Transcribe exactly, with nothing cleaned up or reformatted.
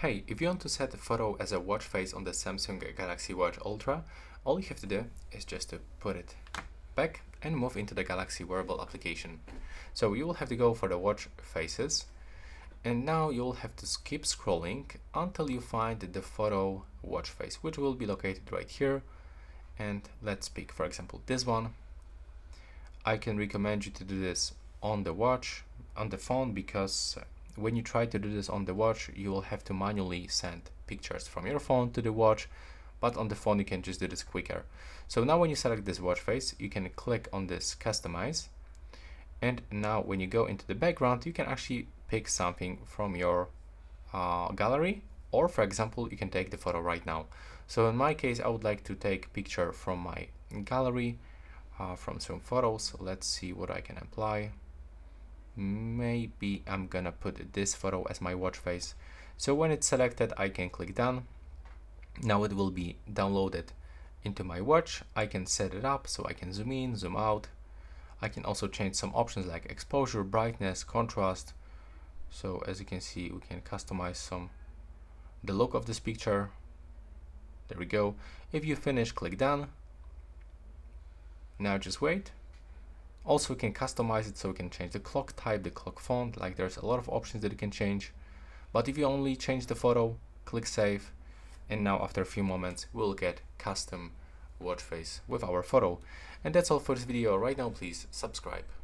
Hey, if you want to set the photo as a watch face on the Samsung Galaxy Watch Ultra, all you have to do is just to put it back and move into the Galaxy Wearable application. So you will have to go for the watch faces, and now you'll have to keep scrolling until you find the photo watch face, which will be located right here. And let's pick, for example, this one. I can recommend you to do this on the watch, on the phone, because when you try to do this on the watch, you will have to manually send pictures from your phone to the watch, but on the phone you can just do this quicker. So now when you select this watch face, you can click on this customize, and now when you go into the background, you can actually pick something from your uh, gallery, or for example, you can take the photo right now. So in my case, I would like to take picture from my gallery, uh, from Zoom Photos. Let's see what I can apply. Maybe I'm gonna put this photo as my watch face. So when it's selected, I can click done. Now it will be downloaded into my watch. I can set it up so I can zoom in, zoom out. I can also change some options like exposure, brightness, contrast. So as you can see, we can customize some the look of this picture. There we go. If you finish, click done. Now just wait. Also, you can customize it, so you can change the clock type, the clock font, like there's a lot of options that you can change. But if you only change the photo, click save, and now after a few moments, we'll get custom watch face with our photo. And that's all for this video right now. Please subscribe.